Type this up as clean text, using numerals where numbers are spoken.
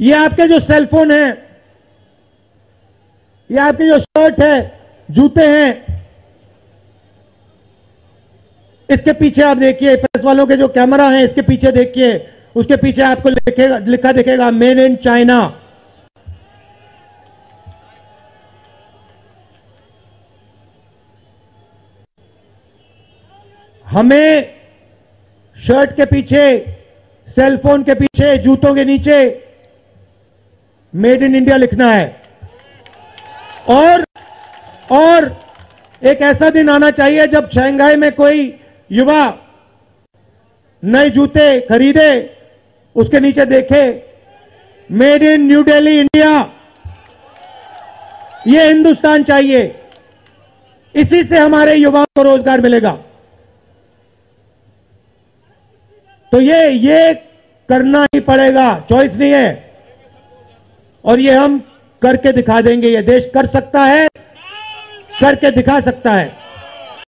ये आपके जो सेलफोन है, ये आपके जो शर्ट है, जूते हैं, इसके पीछे आप देखिए प्रेस वालों के जो कैमरा है इसके पीछे देखिए, उसके पीछे आपको लिखा दिखेगा मेड इन चाइना। हमें शर्ट के पीछे, सेलफोन के पीछे, जूतों के नीचे मेड इन इंडिया लिखना है। और एक ऐसा दिन आना चाहिए जब शंघाई में कोई युवा नए जूते खरीदे, उसके नीचे देखे made in new Delhi India. ये हिंदुस्तान चाहिए, इसी से हमारे युवाओं को रोजगार मिलेगा। तो ये करना ही पड़ेगा, चॉइस नहीं है, और ये हम करके दिखा देंगे। ये देश कर सकता है, करके दिखा सकता है।